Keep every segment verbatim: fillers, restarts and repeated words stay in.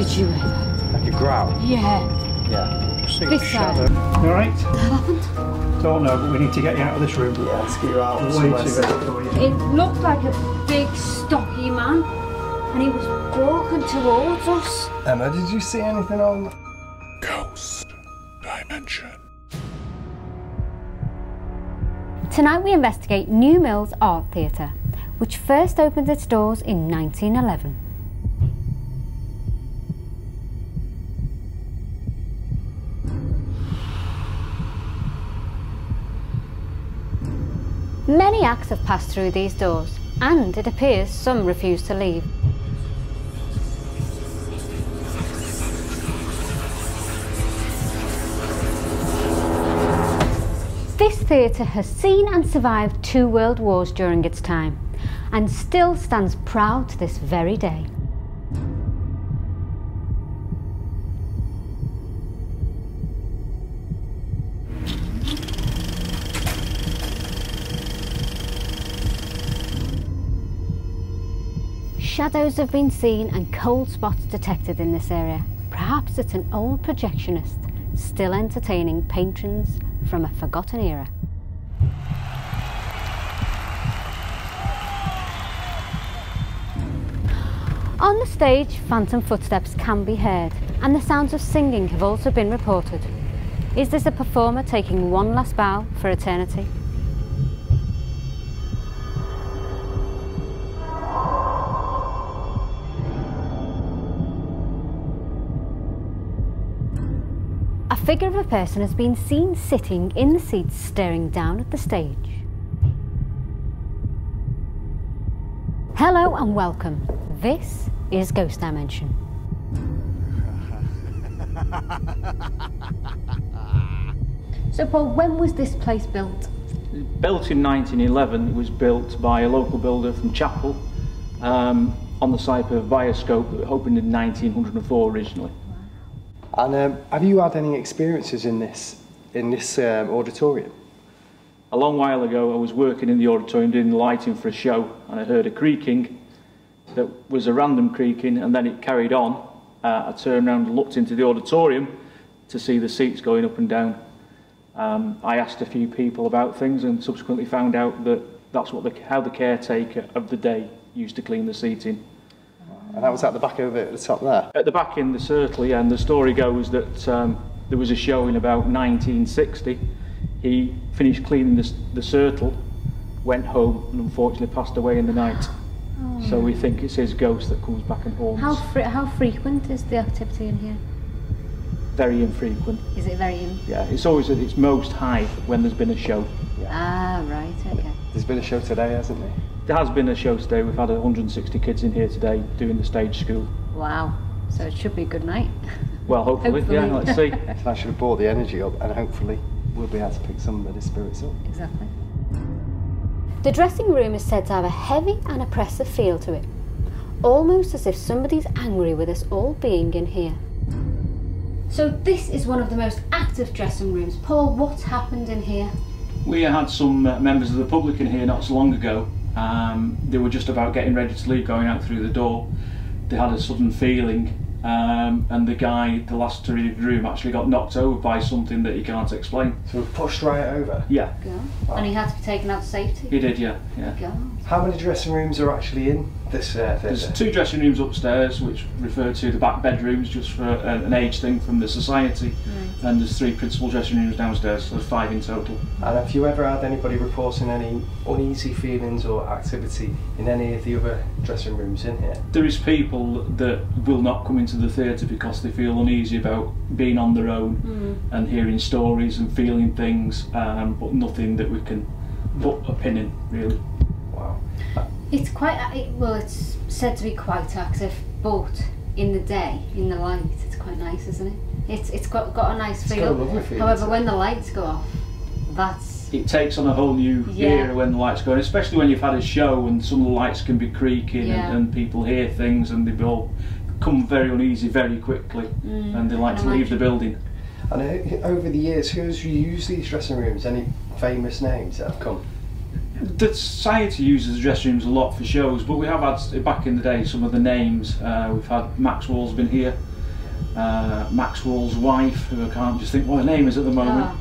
Did you ever? Like a growl? Yeah. Yeah. See this shadow. Side. You alright? What happened? Don't know, but we need to get you out of this room. Yeah, let's get you out. It looked like a big, stocky man, and he was walking towards us. Emma, did you see anything on Ghost Dimension? Tonight we investigate New Mills Art Theatre, which first opened its doors in nineteen eleven. Many acts have passed through these doors, and it appears some refuse to leave. This theatre has seen and survived two world wars during its time and still stands proud to this very day. Shadows have been seen and cold spots detected in this area. Perhaps it's an old projectionist still entertaining patrons from a forgotten era. On the stage, phantom footsteps can be heard, and the sounds of singing have also been reported. Is this a performer taking one last bow for eternity? The figure of a person has been seen sitting in the seats staring down at the stage. Hello and welcome. This is Ghost Dimension. So Paul, when was this place built? Built in nineteen eleven. It was built by a local builder from Chapel um, on the site of Bioscope that opened in nineteen oh four originally. And um, have you had any experiences in this, in this um, auditorium? A long while ago I was working in the auditorium doing the lighting for a show, and I heard a creaking that was a random creaking, and then it carried on. Uh, I turned around and looked into the auditorium to see the seats going up and down. Um, I asked a few people about things and subsequently found out that that's what the, how the caretaker of the day used to clean the seating. And that was at the back over at the top there? At the back in the Sertley, and the story goes that um, there was a show in about nineteen sixty. He finished cleaning the, the Sertle, went home, and unfortunately passed away in the night. Oh. So we think it's his ghost that comes back and haunts. How, fre how frequent is the activity in here? Very infrequent. Is it very infrequent? Yeah, it's always at its most high when there's been a show. Yeah. Ah, right, okay. There's been a show today, hasn't there? There has been a show today. We've had one hundred sixty kids in here today doing the stage school. Wow, so it should be a good night. Well, hopefully, hopefully. Yeah, let's see. So I should have brought the energy up, and hopefully we'll be able to pick some of the spirits up. Exactly. The dressing room is said to have a heavy and oppressive feel to it, almost as if somebody's angry with us all being in here. So this is one of the most active dressing rooms. Paul, what happened in here? We had some members of the public in here not so long ago. Um, they were just about getting ready to leave, going out through the door. They had a sudden feeling, um, and the guy, the last to leave the room, actually got knocked over by something that he can't explain. So pushed right over? Yeah. Wow. And he had to be taken out to safety? He did, yeah. yeah. God. How many dressing rooms are actually in this uh, theatre? There's two dressing rooms upstairs, which refer to the back bedrooms, just for an, an age thing from the society. Right. And there's three principal dressing rooms downstairs, so there's five in total. And have you ever had anybody reporting any uneasy feelings or activity in any of the other dressing rooms in here? There is people that will not come into the theatre because they feel uneasy about being on their own, mm. and hearing stories and feeling things, um, but nothing that we can put a pin in, really. Wow. It's quite, well, it's said to be quite active, but in the day, in the light, it's quite nice, isn't it? It's, it's got, got a nice it's feel. A feel. However, when the lights go off, that's... It takes on a whole new yeah. era when the lights go on, especially when you've had a show and some of the lights can be creaking, yeah. and, and people hear things and they all become very uneasy very quickly, mm, and they like to leave the building. And over the years, who's used these dressing rooms? Any famous names that have come? The society uses the dressing rooms a lot for shows, but we have had, back in the day, some of the names. Uh, we've had Max Wall's been here, uh, Max Wall's wife, who I can't just think what her name is at the moment.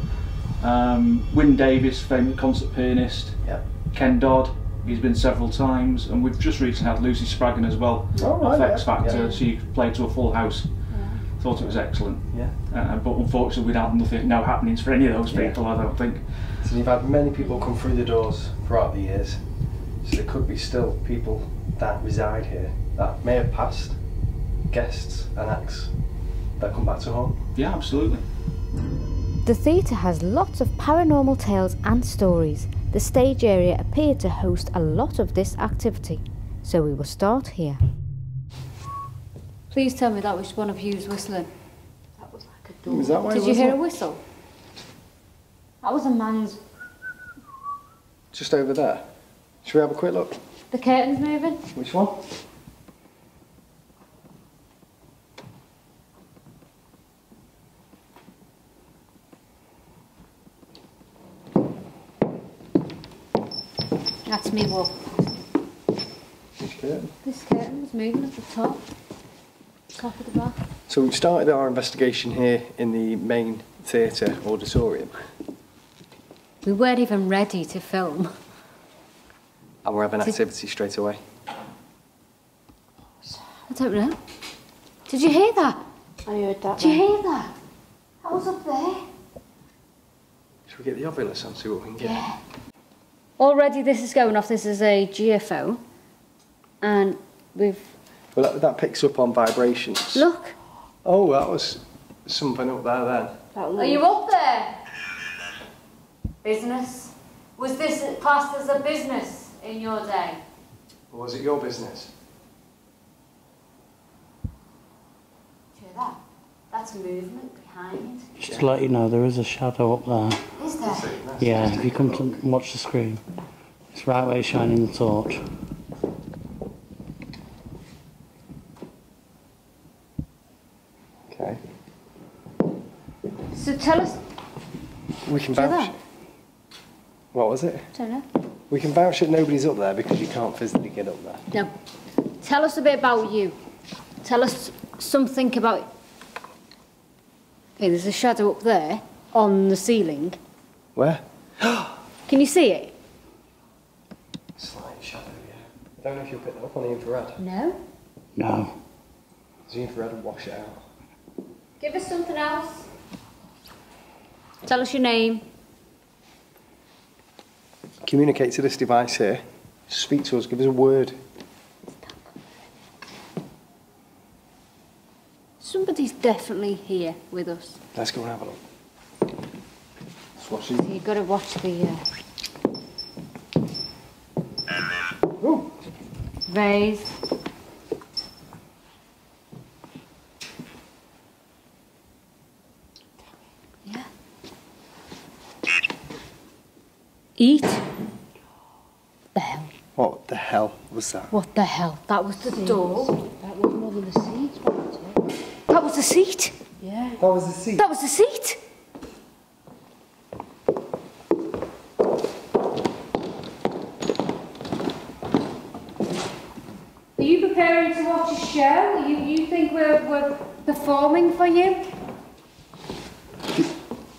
Ah. Um, Wynne Davis, famous concert pianist. Yep. Ken Dodd, he's been several times, and we've just recently had Lucy Spraggan as well. Oh, right, F X yeah. Factor. Yeah. She played to a full house. Yeah. Thought it was excellent. Yeah. Uh, but unfortunately, we'd had nothing, no happenings for any of those people. Yeah. I don't think. So you've had many people come through the doors throughout the years. So there could be still people that reside here that may have passed, guests and acts that come back to haunt. Yeah, absolutely. The theatre has lots of paranormal tales and stories. The stage area appeared to host a lot of this activity, so we will start here. Please tell me that was one of you whistling. That was like a door. Was that why Did you whistle? hear a whistle? That was a man's. Just over there. Should we have a quick look? The curtain's moving. Which one? That's me walking past. This curtain? This curtain was moving at the top. Top of the bar. So we've started our investigation here in the main theatre auditorium. We weren't even ready to film. And we're having Did... activity straight away. I don't know. Did you hear that? I heard that. Did then. you hear that? That was up there. Should we get the oven or something, see what we can get? Yeah. Already this is going off, this is a G F O, and we've... Well, that, that picks up on vibrations. Look. Oh, that was something up there then. That was... Are you up there? Business? Was this classed as a business in your day? Or was it your business? Do you hear that? That's movement behind. Just to let you know, there is a shadow up there. Is there? Yeah, if you come to watch the screen, it's right where you're shining the torch. Okay. So tell us... We can vouch it. What was it? I don't know. We can vouch that nobody's up there because you can't physically get up there. No. Tell us a bit about you. Tell us something about... Hey, there's a shadow up there on the ceiling. Where? Can you see it? Slight shadow, yeah. I don't know if you'll pick that up on the infrared. No? No. The infrared will wash it out. Give us something else. Tell us your name. Communicate to this device here. Speak to us, give us a word. Somebody's definitely here with us. Let's go and have a look. So you've got to watch the... Uh... Raise. Yeah. Eat. The hell. What the hell was that? What the hell? That was the door. That was more than the seat, wasn't it? That was the seat? Yeah. That was the seat? That was the seat? Preparing to watch a show? You, you think we're, we're performing for you?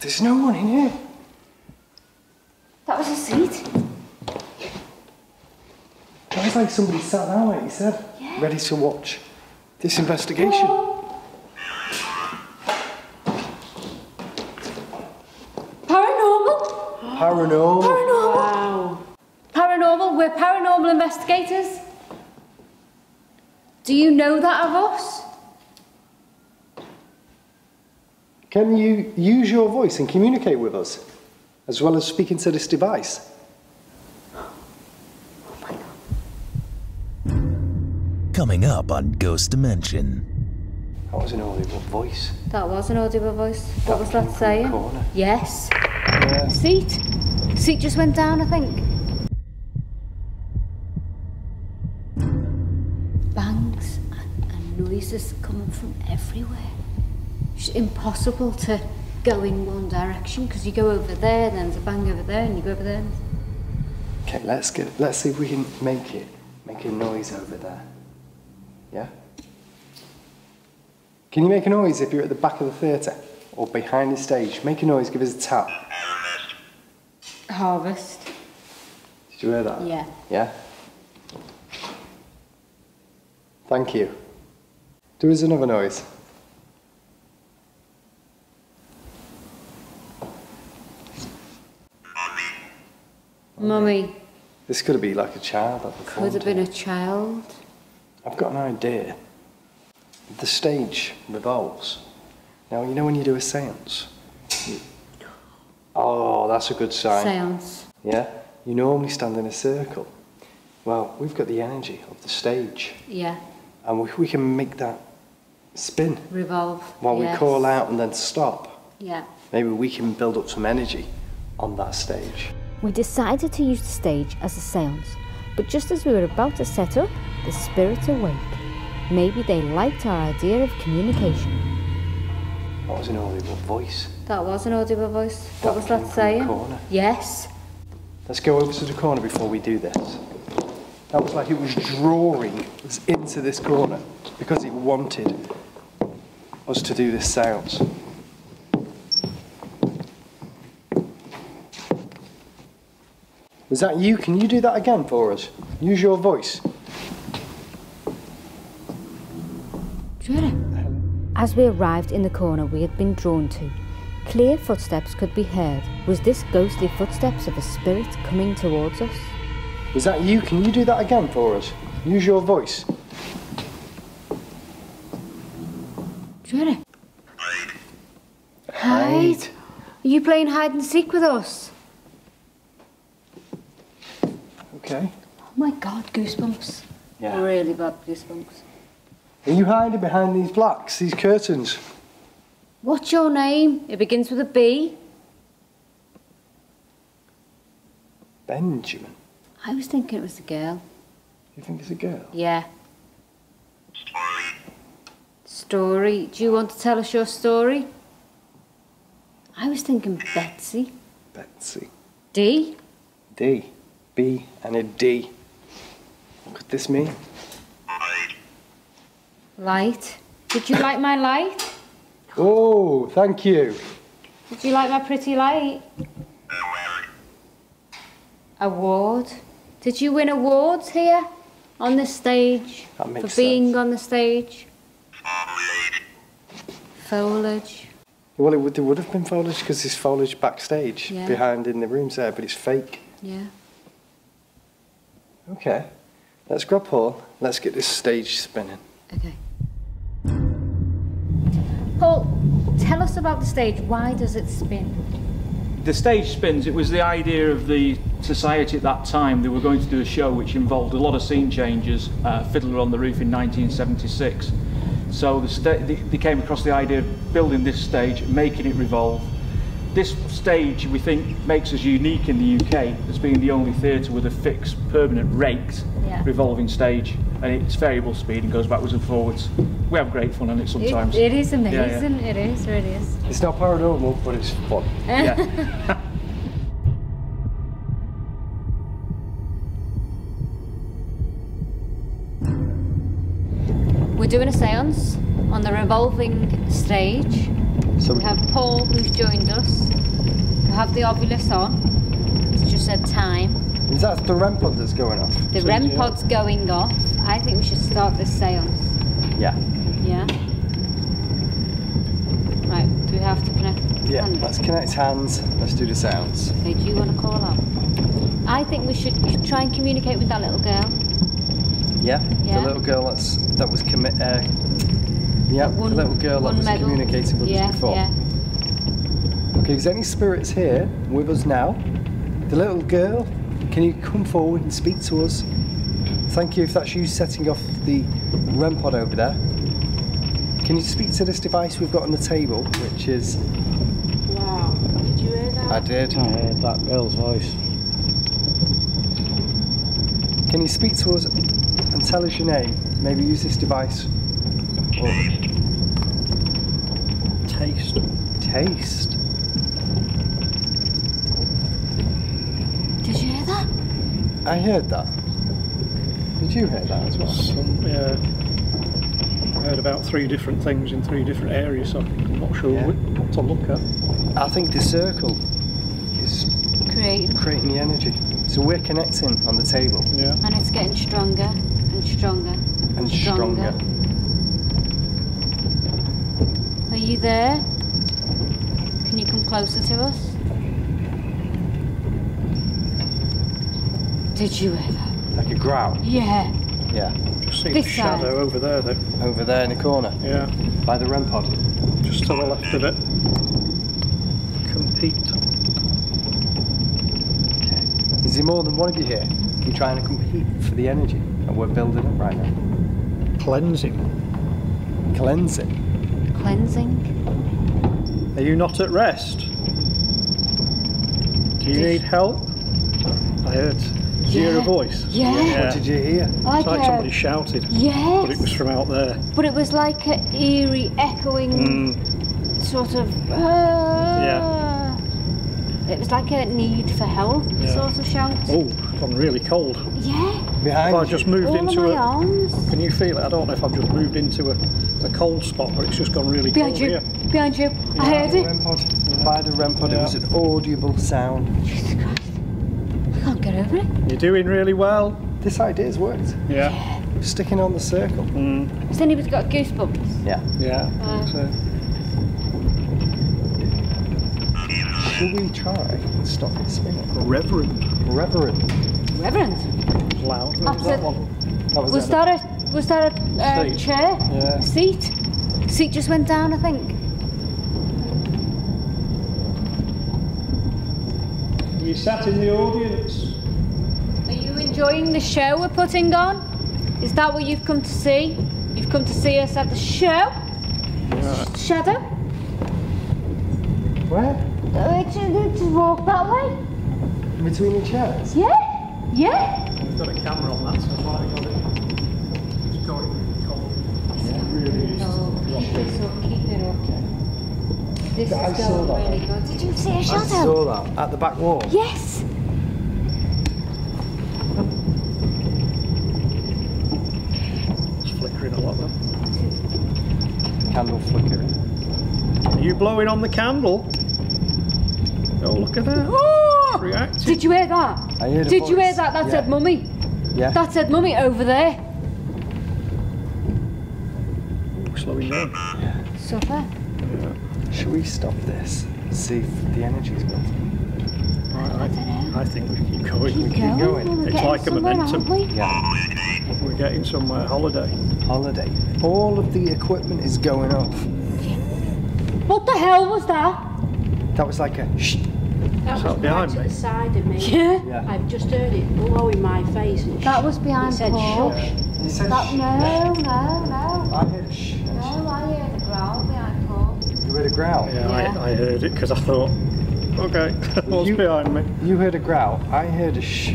There's no one in here. That was a seat. That was like somebody sat down, like you said, yeah. ready to watch this investigation. Oh. Paranormal? Paranormal? Paranormal. Wow. Paranormal, we're paranormal investigators. Do you know that of us? Can you use your voice and communicate with us, as well as speaking to this device? Oh my God. Coming up on Ghost Dimension. That was an audible voice. That was an audible voice. What was that saying? Yes. Yeah. Seat. Seat just went down, I think. Noises coming from everywhere. It's impossible to go in one direction because you go over there, then there's a bang over there, and you go over there. Okay, let's get. Let's see if we can make it. Make a noise over there. Yeah. Can you make a noise if you're at the back of the theatre or behind the stage? Make a noise, give us a tap. Harvest. Harvest. Did you hear that? Yeah. Yeah? Thank you. Do us another noise. Mummy. This could have been like a child. At the could have been a child. I've got an idea. The stage revolves. Now, you know when you do a séance? Oh, that's a good sign. Séance. Yeah? You normally stand in a circle. Well, we've got the energy of the stage. Yeah. And we, we can make that spin. Revolve. While yes. we call out and then stop. Yeah. Maybe we can build up some energy on that stage. We decided to use the stage as a séance, but just as we were about to set up, the spirits awake. Maybe they liked our idea of communication. That was an audible voice. That was an audible voice. What that was that saying? Corner. Yes. Let's go over to the corner before we do this. That was like it was drawing us into this corner because it wanted us to do this séance. Was that you? Can you do that again for us? Use your voice. As we arrived in the corner we had been drawn to, clear footsteps could be heard. Was this ghostly footsteps of a spirit coming towards us? Was that you? Can you do that again for us? Use your voice. Hide. Hide. Are you playing hide and seek with us? Okay. Oh my God, goosebumps. Yeah. Really bad goosebumps. Are you hiding behind these blacks, these curtains? What's your name? It begins with a B. Benjamin. I was thinking it was a girl. You think it's a girl? Yeah. Story. Story. Do you want to tell us your story? I was thinking Betsy. Betsy. D. D. B and a D. What could this mean? Light. Did you like my light? Oh, thank you. Did you like my pretty light? Award. Did you win awards here on this stage? That makes sense. For being on the stage? Foliage. Well, it would, it would have been foliage because there's foliage backstage, yeah. behind in the rooms there, but it's fake. Yeah. Okay, let's grab Paul, let's get this stage spinning. Okay. Paul, tell us about the stage. Why does it spin? The stage spins. It was the idea of the society at that time. They were going to do a show which involved a lot of scene changes, uh, Fiddler on the Roof in nineteen seventy-six. So the sta they, they came across the idea of building this stage, making it revolve. This stage, we think, makes us unique in the U K as being the only theatre with a fixed, permanent rate, yeah. revolving stage, and it's variable speed and goes backwards and forwards. We have great fun on it sometimes. It, it is amazing, yeah, yeah. it is, it is. It's not paranormal, but it's fun. Yeah. We're doing a séance on the revolving stage. So we have Paul, who's joined us. We have the ovulus on. It's just said time. Is that the R E M pod that's going off? The so R E M pod's know? going off. I think we should start this séance. Yeah. Yeah. Right, do we have to connect Yeah, hands? Let's connect hands. Let's do the séance. Okay, do you want to call out? I think we should try and communicate with that little girl. Yeah, yeah. the little girl that's, that was commit... Uh, Yeah, one, the little girl that was medal. communicating with yeah, us before. Yeah. Okay, is there any spirits here with us now? The little girl, can you come forward and speak to us? Thank you, if that's you setting off the R E M pod over there. Can you speak to this device we've got on the table, which is... Wow, did you hear that? I did. I heard that girl's voice. Can you speak to us and tell us your name? Maybe use this device. Taste. Taste? Did you hear that? I heard that. Did you hear that as well? Some, yeah. I heard about three different things in three different areas, so I'm not sure yeah. what to look at. I think the circle is creating, creating the energy. So we're connecting on the table. Yeah. And it's getting stronger and stronger and, and stronger. stronger. Are you there? Can you come closer to us? Did you ever? Like a growl? Yeah. Yeah. Just see the shadow side. Over there, though. Over there in the corner? Yeah. By the R E M pod? Just to the left of it. Compete. Okay. Is there more than one of you here? You're trying to compete for the energy, and we're building it right now. Cleansing. Cleansing? Cleansing. Are you not at rest? Do you Did need help? I heard. Did you yeah. hear a voice? Yeah. yeah. What did you hear? Like it's like a... somebody shouted. Yes. But it was from out there. But it was like an eerie, echoing mm. sort of... Uh, yeah. It was like a need for help yeah. sort of shout. Oh, I'm really cold. Yeah. Behind I just moved All into my a... arms. Can you feel it? I don't know if I've just moved into a, a cold spot, or it's just gone really Behind cold you. here. Behind you. Yeah. I heard it. Yeah. By the R E M pod, yeah. it was an audible sound. Jesus Christ. Can't get over it. You're doing really well. This idea's worked. Yeah. yeah. Sticking on the circle. Mm. Has anybody got goosebumps? Yeah. Yeah. Uh, so. Should we try and stop it spinning? Reverend. Reverend. Reverend. Loud. Absolutely. We'll start a we'll start a uh, seat. chair. Yeah. Seat. Seat just went down, I think. You sat in the audience. Are you enjoying the show we're putting on? Is that what you've come to see? You've come to see us at the show? Right. Shadow? Where? Uh, just walk that way. In between the chairs? Yeah, yeah. We've got a camera on that, so I've got it. It's going cold. It's yeah, really cold. Really so keep it okay. This I is saw that. Really good. Did you see a shadow? I saw that at the back wall. Yes. It's flickering a lot though. Candle flickering. Are you blowing on the candle? Oh, look at that. Oh! Did you hear that? I heard Did you hear that? That yeah. said mummy. Yeah. That said mummy over there. Oh, slowing down. Yeah. Suffer. Yeah. Should we stop this? See if the energy's built. Right, I, I don't know. I think we keep going. Keep we keep going. going. It's like a momentum. We? Yeah. We're getting somewhere. Holiday. Holiday. All of the equipment is going off. Yeah. What the hell was that? That was like a shh. That was behind me. The side of me. Yeah. yeah. I've just heard it blow in my face. And that was behind Paul. It said shh. It said that, shh. No, no, no. I heard a shh. No, I heard a growl behind Paul. You heard a growl? Yeah, yeah. I, I heard it because I thought, okay, what's you, behind me? You heard a growl, I heard a shh.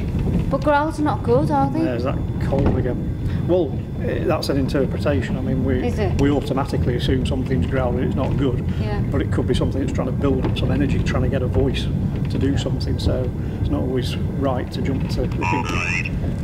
But growls are not good, are they? There's that cold again. Well, that's an interpretation. I mean, we we automatically assume something's growling, it's not good. Yeah. But it could be something that's trying to build up some energy, trying to get a voice to do something, so it's not always right to jump to the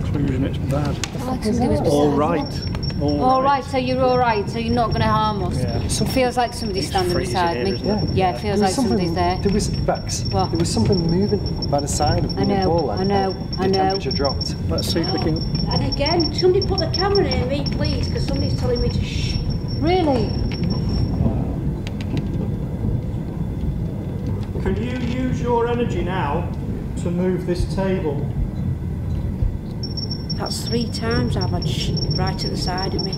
conclusion it's bad. Oh, it's it's all right. All, all right. right, so you're all right, so you're not going to harm us. Yeah. It feels like somebody's standing beside here, me. Yeah. yeah, it feels like somebody's there. There was Bex. What? There was something moving by the side of the wall. I know, and I know, I know. The temperature dropped. Let's see if we can... And again, somebody put the camera near me, please, because somebody's telling me to shh. Really? Can you use your energy now to move this table? That's three times I've had shh right at the side of me.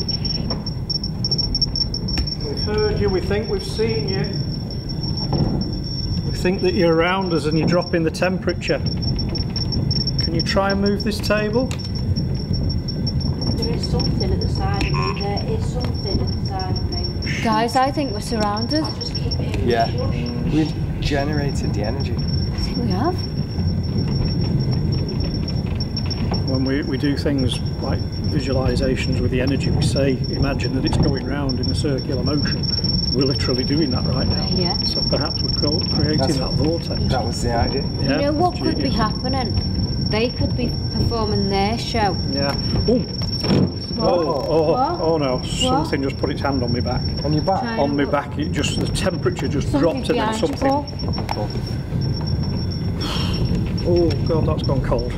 We've heard you, we think we've seen you. We think that you're around us and you're dropping the temperature. Can you try and move this table? There is something at the side of me, there is something at the side of me. Guys, I think we're surrounded. I just keep hearing yeah. Shush. We've generated the energy. I think we have. When we, we do things like visualisations with the energy, we say, imagine that it's going round in a circular motion. We're literally doing that right now. Yeah. So perhaps we're creating That's that vortex. That was the idea. Yeah. You know what could be happening? they could be performing their show. Yeah. Ooh. Oh, oh, oh no, what? Something just put its hand on my back. On your back? Triangle. On my back, it just, the temperature just something dropped and then something. Oh God, that's gone cold.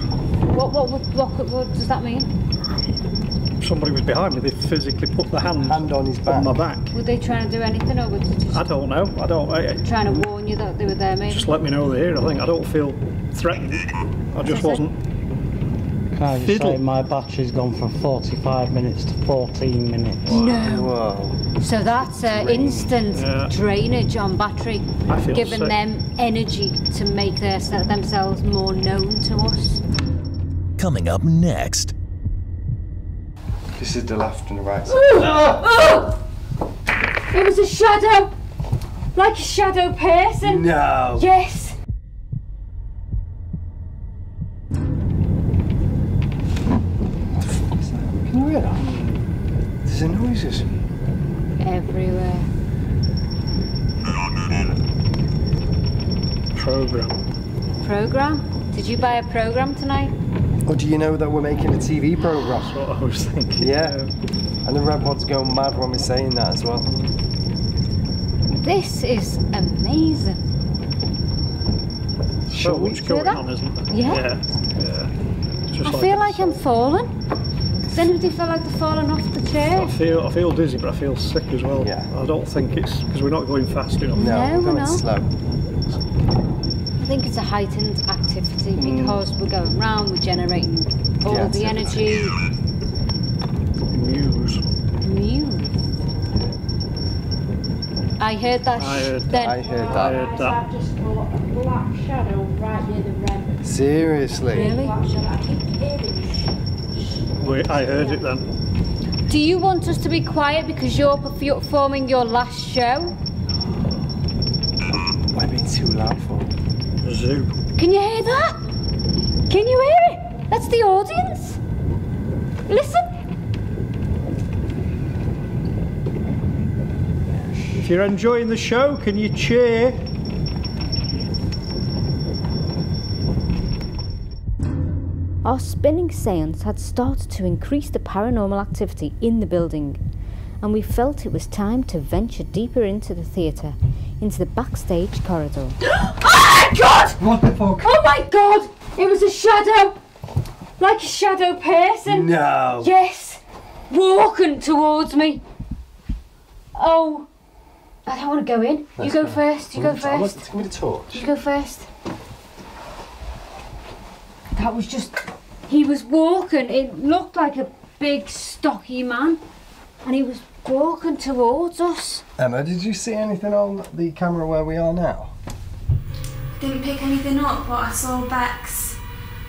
What, what, what, what, what does that mean? Somebody was behind me, they physically put the hand, hand on his back. On my back. Were they trying to do anything or were they just... I don't know, I don't... I, trying to warn you that they were there, maybe? Just let me know they're here, I think. I don't feel threatened. I just wasn't. Can I just Fiddle. say my battery's gone from forty-five minutes to fourteen minutes. Wow. No. Whoa. So that's uh, instant yeah. drainage on battery, giving sick. them energy to make their, themselves more known to us. Coming up next... This is the left and the right side. Oh, oh. It was a shadow! Like a shadow person! No! Yes! What the fuck is that? Can you hear that? There's a noises. Everywhere. Program. Program? Did you buy a program tonight? Or oh, do you know that we're making a T V programme? That's what I was thinking. Yeah. And the Redwood's going mad when we're saying that as well. This is amazing. So much going on, isn't there? Yeah. yeah. yeah. Just I like feel like I'm falling. Does anybody feel like they're falling off the chair? I feel I feel dizzy, but I feel sick as well. Yeah. I don't think it's... because we're not going fast enough. No, no we're going slow. I think it's a heightened activity because mm. we're going round, we're generating all yeah, the energy. Muse. Muse. I heard that. I heard that. I heard that. I heard that. I just thought a black shadow right near the red. Seriously? Really? Wait, I heard it then. Do you want us to be quiet because you're performing your last show? What have I been too loud for? Zoo. Can you hear that? Can you hear it? That's the audience. Listen. If you're enjoying the show, can you cheer? Our spinning seance had started to increase the paranormal activity in the building, and we felt it was time to venture deeper into the theatre, into the backstage corridor. Oh my God! What the fuck? Oh my God! It was a shadow! Like a shadow person! No! Yes! Walking towards me! Oh! I don't want to go in. That's you go fine. first, you go first. Give me the torch. You go first. That was just... he was walking, it looked like a big stocky man. And he was walking towards us. Emma, did you see anything on the camera where we are now? Didn't pick anything up, but I saw Bex.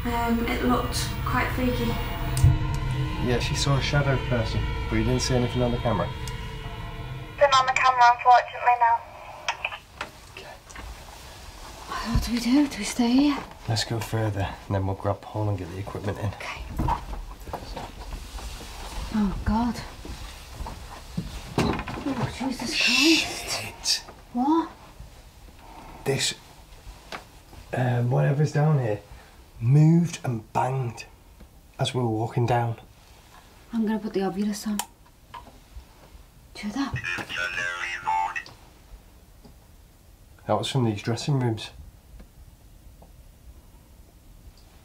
Um, it looked quite freaky. Yeah, she saw a shadow person, but you didn't see anything on the camera. Nothing on the camera, unfortunately, now. Okay. What do we do? Do we stay here? Let's go further, and then we'll grab Paul and get the equipment in. Okay. Oh God. Oh, Jesus Christ! Shit. What? This. Um, whatever's down here moved and banged as we were walking down. I'm gonna put the obulus on. Do that. That was from these dressing rooms.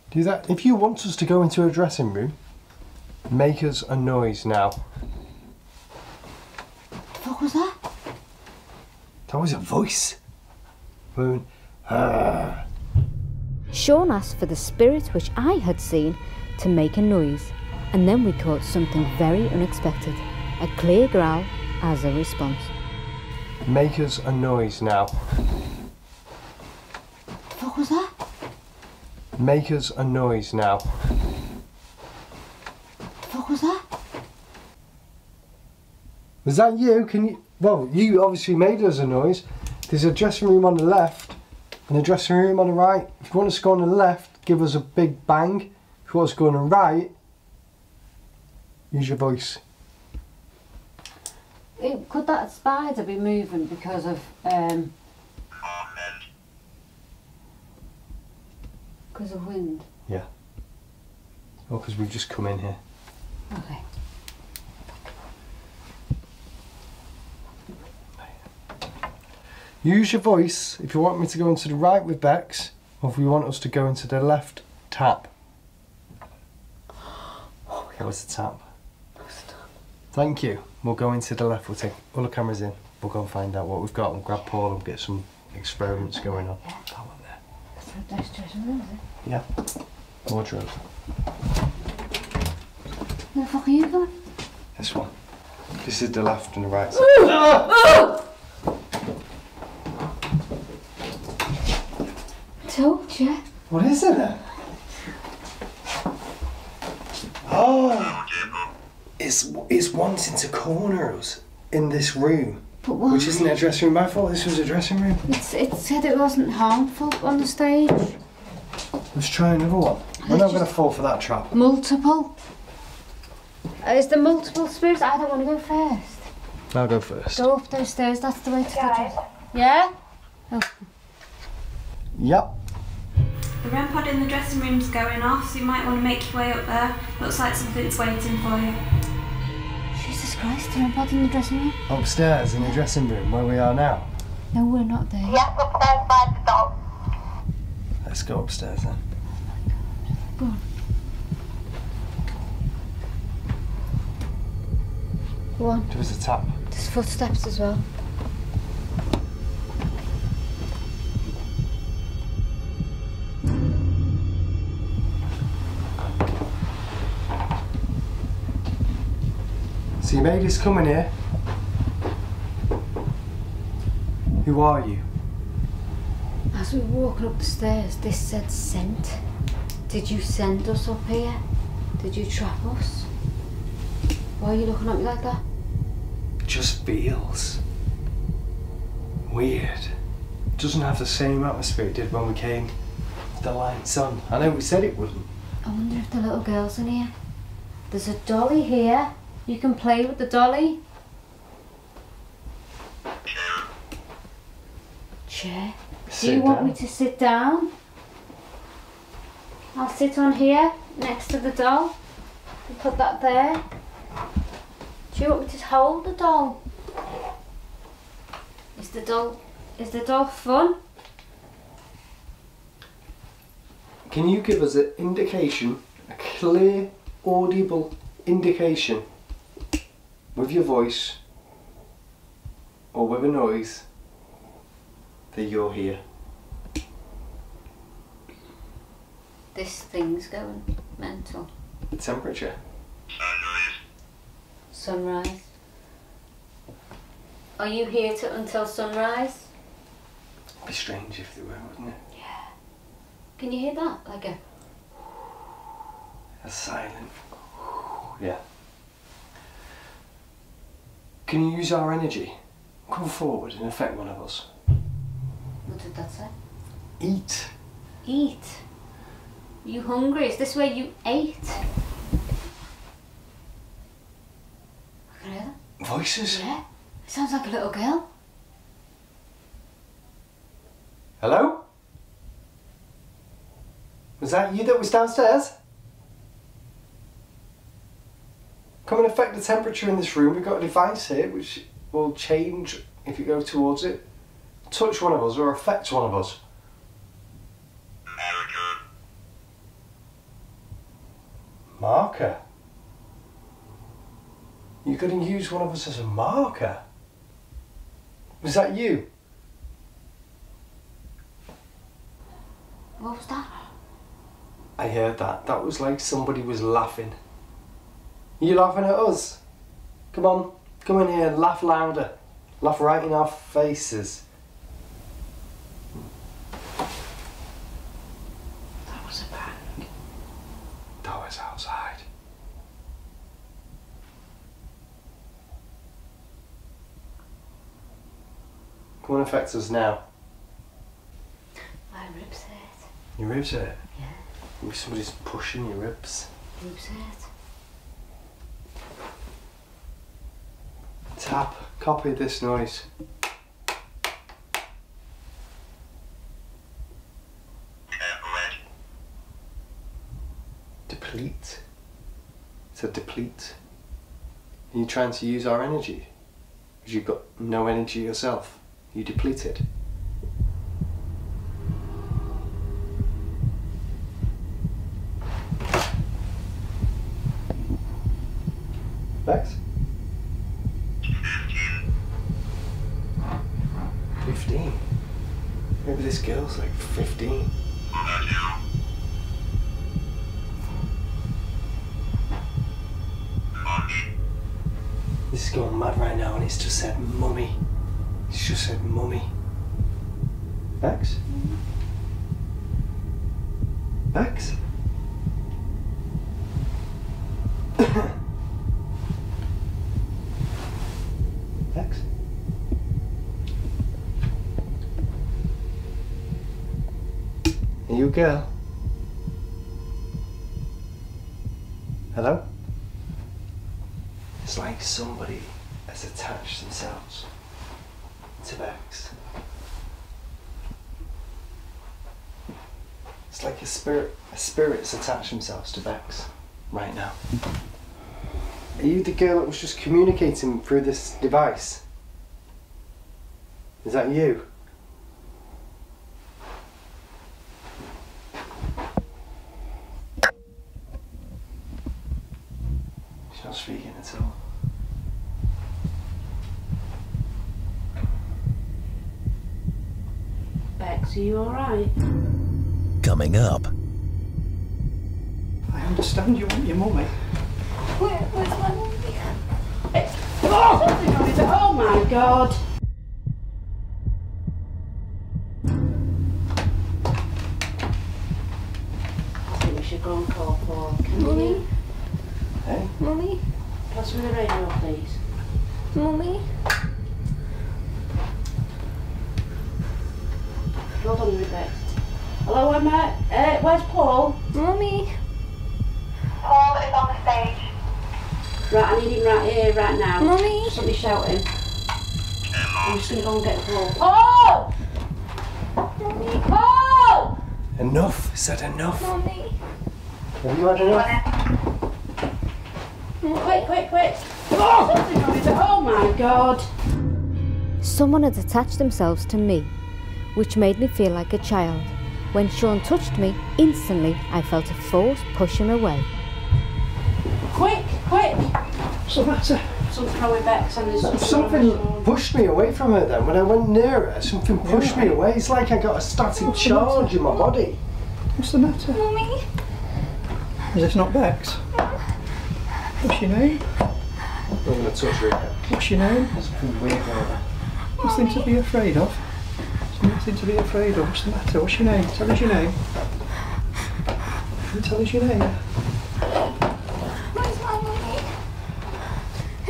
Do that. If you want us to go into a dressing room, make us a noise now. What the fuck was that? That was a voice. Boom. Ah. Sean asked for the spirit which I had seen to make a noise, and then we caught something very unexpected, a clear growl as a response. Make us a noise now. What was that? Make us a noise now. What was that? Was that you? Can you... well, you obviously made us a noise. There's a dressing room on the left. And the dressing room on the right. If you want us to go on the left, give us a big bang. If you want us to go on the right, use your voice. It, could that spider be moving because of um because of wind? Yeah. Oh, because we've just come in here. Okay. Use your voice if you want me to go into the right with Bex, or if you want us to go into the left, tap. Oh, that was the tap. That was the tap. Thank you. We'll go into the left, we'll take all the cameras in, we'll go and find out what we've got and grab Paul and get some experiments going on. Yeah, that one there. That's a nice dressing room, is it? Yeah. Wardrobe. Where the fuck are you going? This one. This is the left and the right side. Oh! Told you. What is it then? Oh, it's it's wanting to corner us in this room, but why? Which isn't a dressing room. My fault. This was a dressing room. It's, it said it wasn't harmful on the stage. Let's try another one. We're not going to fall for that trap. Multiple. Uh, is there multiple spirits? I don't want to go first. I'll go first. Go up those stairs. That's the way to the door. Yeah. Oh. Yep. The R E M pod in the dressing room's going off, so you might want to make your way up there. Looks like something's waiting for you. Jesus Christ, the R E M pod in the dressing room? Upstairs in the dressing room, where we are now. No, we're not there. Yes, upstairs by the door. Let's go upstairs then. Oh my God. Go on. Go on. There was a tap. There's footsteps as well. So you made us come in here. Who are you? As we were walking up the stairs, this said sent. Did you send us up here? Did you trap us? Why are you looking at me like that? Just feels weird. Doesn't have the same atmosphere it did when we came. The lights on. I know we said it wouldn't. I wonder if the little girl's in here. There's a dolly here. You can play with the dolly. Chair. Chair. Do you want me to sit down? I'll sit on here next to the doll. And put that there. Do you want me to hold the doll? Is the doll is the doll fun? Can you give us an indication, a clear, audible indication? With your voice or with a noise that you're here. This thing's going mental. The temperature. Sunrise. Sunrise. Are you here to, until sunrise? It'd be strange if they were, wouldn't it? Yeah. Can you hear that? Like a... A silent... Yeah. Can you use our energy? Come forward and affect one of us. What did that say? Eat. Eat? Are you hungry? Is this where you ate? I can hear that. Voices? Yeah. It sounds like a little girl. Hello? Was that you that was downstairs? Come and affect the temperature in this room. We've got a device here which will change if you go towards it. Touch one of us or affect one of us. Marker. Marker. You're going to use one of us as a marker. Was that you? What was that? I heard that. That was like somebody was laughing. Are you laughing at us? Come on, come in here and laugh louder. Laugh right in our faces. That was a bang. That was outside. Come on, affect us now. My ribs hurt. Your ribs hurt? Yeah. Maybe somebody's pushing your ribs. Ribs hurt. Tap, copy this noise. Depleted. deplete. It's a deplete. And you're trying to use our energy. Because you've got no energy yourself. You deplete it. Max? fifteen. Maybe this girl's like fifteen. This is going mad right now and it's just said mummy. It's just said mummy. Max? Max? Max? Are you a girl? Hello? It's like somebody has attached themselves to Max. It's like a spirit, a spirit's attached themselves to Max right now. Are you the girl that was just communicating through this device? Is that you? She's not speaking at all. Bex, are you alright? Coming up. I understand you want your mummy. Where, where's my mummy? It's, oh! Something on his, oh my god! I think we should go and call Paul. Can mummy? We? Hey? Mummy? Pass me the radio, please. Mummy? Hold on a minute, Bex. Hello, Emma. Uh, where's Paul? Mummy? Paul is on the stage. Right, I need him right here, right now. Mummy? Somebody shouting. I'm just going to go and get Paul. Paul! Mummy? Paul! Enough. I said enough. Mummy? Have you had enough? Quick, quick, quick. Oh! Something on his, oh my god. Someone had attached themselves to me, which made me feel like a child. When Sean touched me, instantly I felt a force push him away. Quick, quick! What's the matter? Something going back, something, something, something pushed me away from her then. When I went near her, something pushed me away. It's like I got a static What's charge in my body. What's the matter? Mummy? Is this not Bex? What's your name? I'm going to touch her again. What's your name? That's pretty weird, right? Nothing to be afraid of. Nothing to be afraid of. What's the matter? What's your name? Tell us your name. Tell us your name. Where's my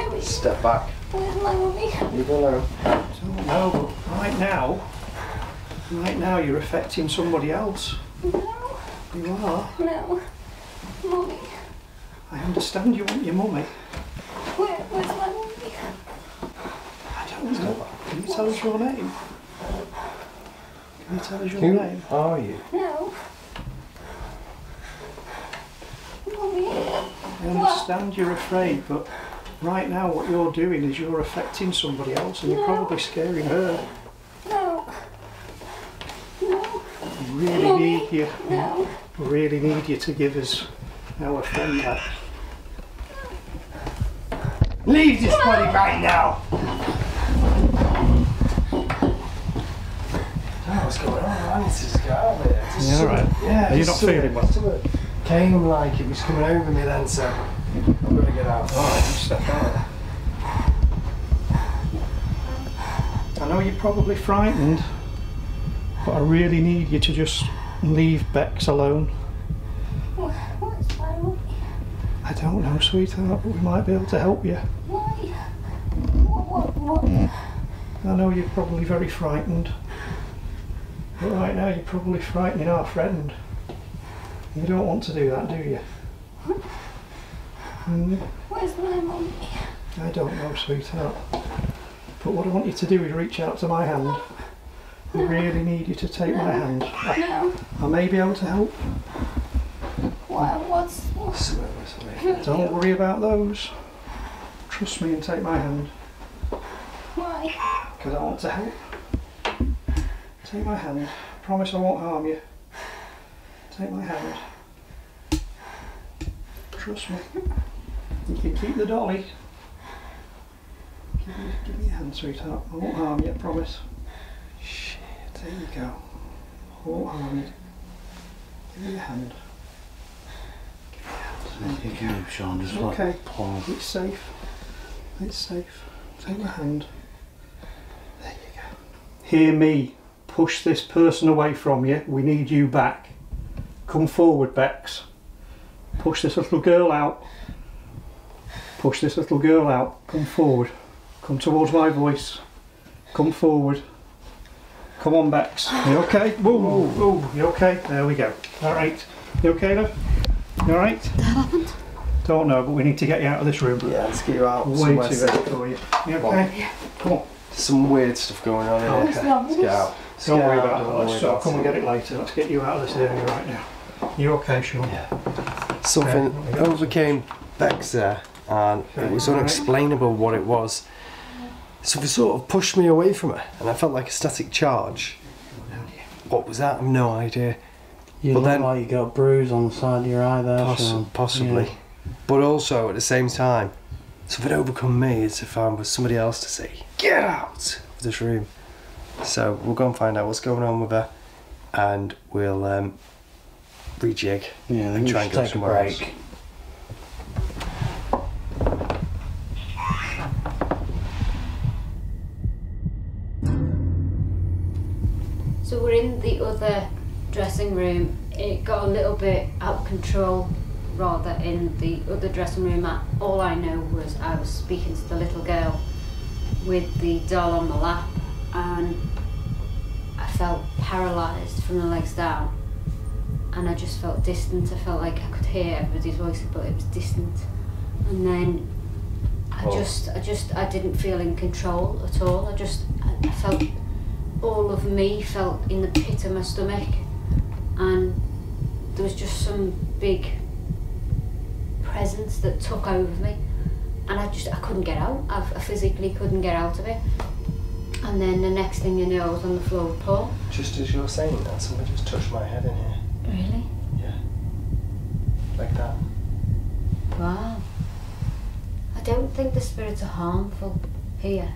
mummy? Step back. Where's my mummy? Leave her alone. No, but right now, right now you're affecting somebody else. No. You are. No. Mummy. I understand you want your mummy. Where, where's my mummy? I don't know. Can you tell us your name? Can you tell us your Who name? Who are you? No. Mummy. I understand what? You're afraid, but right now what you're doing is you're affecting somebody else and no. You're probably scaring her. No. No. We really mummy. Need you. No. We really need you to give us our friend back. Leave this no. body right now! What's going on? I need to just get out of here. Just yeah, right. yeah, Are you not feeling well? Came like it was coming over me then, so I'm going to get out. All right, just step out. I know you're probably frightened, but I really need you to just leave Bex alone. What? What's my mummy? I don't know, sweetheart, but we might be able to help you. Why? What? What? What? I know you're probably very frightened. But right now you're probably frightening our friend. You don't want to do that, do you? Mm. Where's my mummy? I don't know, sweetheart. But what I want you to do is reach out to my hand. No. I really need you to take no. my hand. No. I, I may be able to help. What, what's... what's... Sorry, sorry. Don't worry about those. Trust me and take my hand. Why? Because I want to help. Take my hand. I promise I won't harm you. Take my hand. Trust me. You can keep the dolly. Give me, give me your hand, sweetheart. I won't harm you, I promise. Shit. There you go. I won't harm you. Give me your hand. Give me your hand. Sean, just okay. Like it's safe. It's safe. Take my hand. There you go. Hear me. Push this person away from you. We need you back. Come forward, Bex. Push this little girl out. Push this little girl out. Come forward. Come towards my voice. Come forward. Come on, Bex. You okay? Whoa, whoa, whoa. You okay? There we go. All right. You okay, love? You all right? That happened? Don't know, but we need to get you out of this room. Yeah, let's get you out. Way too early for you. You okay? Yeah. Come on. Some weird stuff going on here. Okay. Let's get out. Don't worry about it. Let's start. Come and get it later. Let's get you out of this area right now. You okay, Sean? Yeah. Something overcame Bex there, and it was unexplainable what it was. Something sort of pushed me away from her, and I felt like a static charge. What was that? I've no idea. You look like you got a bruise on the side of your eye there, Sean. Possibly. But also, at the same time, something overcome me as if I was somebody else to say, get out of this room. So we'll go and find out what's going on with her, and we'll um, rejig yeah, and try and go somewhere else. So we're in the other dressing room. It got a little bit out of control rather in the other dressing room. All I know was I was speaking to the little girl with the doll on my lap, and I felt paralysed from the legs down, and I just felt distant. I felt like I could hear everybody's voices, but it was distant. And then I oh. just, I just, I didn't feel in control at all. I just, I felt all of me felt in the pit of my stomach, and there was just some big presence that took over me, and I just, I couldn't get out. I, I physically couldn't get out of it. And then the next thing you know, I was on the floor with Paul. Just as you were saying that, somebody just touched my head in here. Really? Yeah. Like that. Wow. I don't think the spirits are harmful here.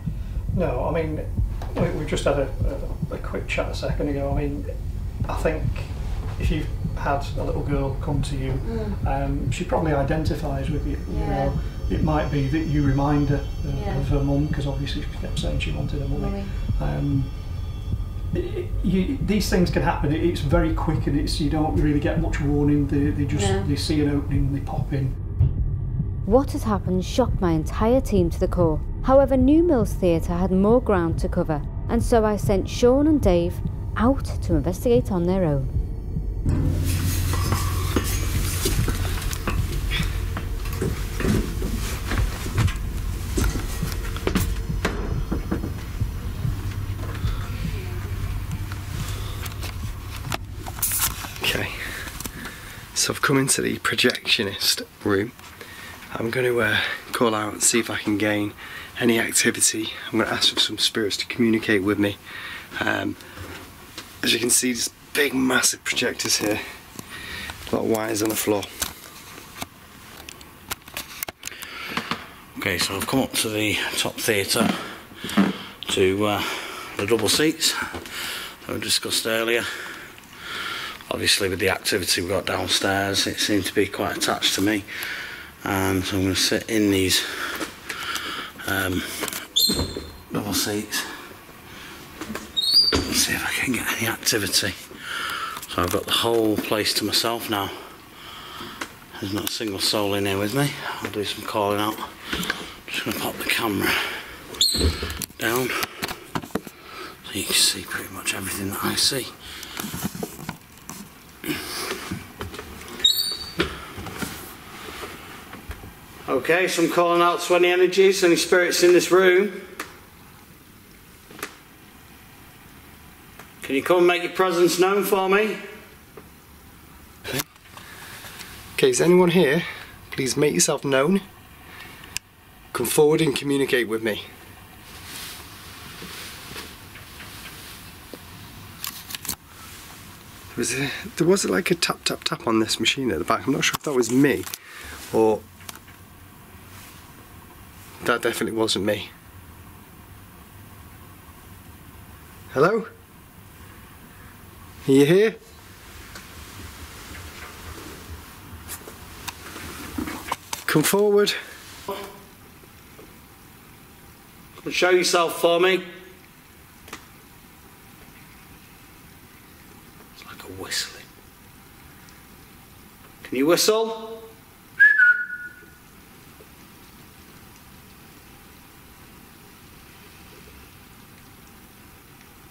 No, I mean, we, we just had a, a, a quick chat a second ago. I mean, I think if you've had a little girl come to you, mm. um, she probably identifies with you, yeah. you know. It might be that you remind her uh, yeah. of her mum, because obviously she kept saying she wanted her mummy. Um, these things can happen. It, it's very quick, and it's you don't really get much warning. They, they just yeah. they see an opening, they pop in. What has happened shocked my entire team to the core. However, New Mills Theatre had more ground to cover, and so I sent Sean and Dave out to investigate on their own. So I've come into the projectionist room. I'm going to uh, call out and see if I can gain any activity. I'm going to ask for some spirits to communicate with me. Um, as you can see, there's big massive projectors here. A lot of wires on the floor. Okay, so I've come up to the top theatre to uh, the double seats that we discussed earlier. Obviously, with the activity we've got downstairs, it seemed to be quite attached to me, and um, so I'm going to sit in these um, double seats and see if I can get any activity. So I've got the whole place to myself now. There's not a single soul in here with me. I'll do some calling out. I'm just going to pop the camera down so you can see pretty much everything that I see. Okay, so I'm calling out to any energies, any spirits in this room. Can you come and make your presence known for me? Okay. Okay, is anyone here? Please make yourself known. Come forward and communicate with me. There was, a, there was like a tap tap tap on this machine at the back. I'm not sure if that was me or... That definitely wasn't me. Hello? Are you here? Come forward. Come and show yourself for me. It's like a whistling. Can you whistle?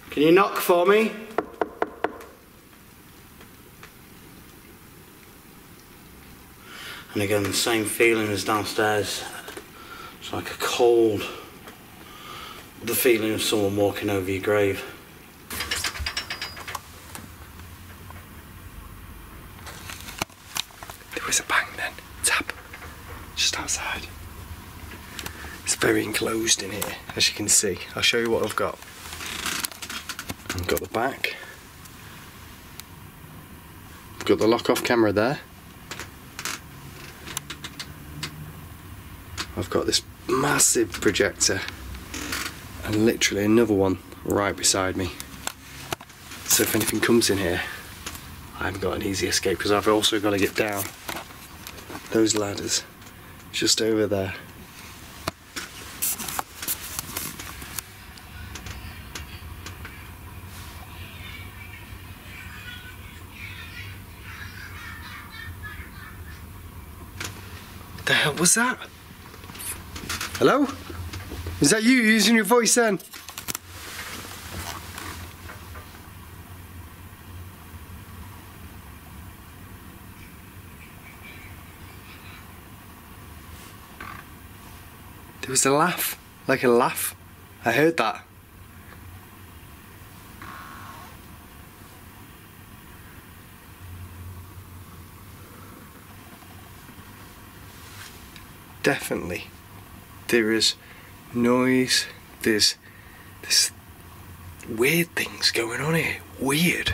Can you knock for me? And again, the same feeling as downstairs. It's like a cold, the feeling of someone walking over your grave. There was a bang then, tap, just outside. It's very enclosed in here, as you can see. I'll show you what I've got. I've got the back. I've got the lock-off camera there. I've got this massive projector and literally another one right beside me. So if anything comes in here, I haven't got an easy escape because I've also got to get down those ladders just over there. The hell was that? Hello? Is that you using your voice then? There was a laugh, like a laugh. I heard that. Definitely, there is noise, there's, there's weird things going on here, weird.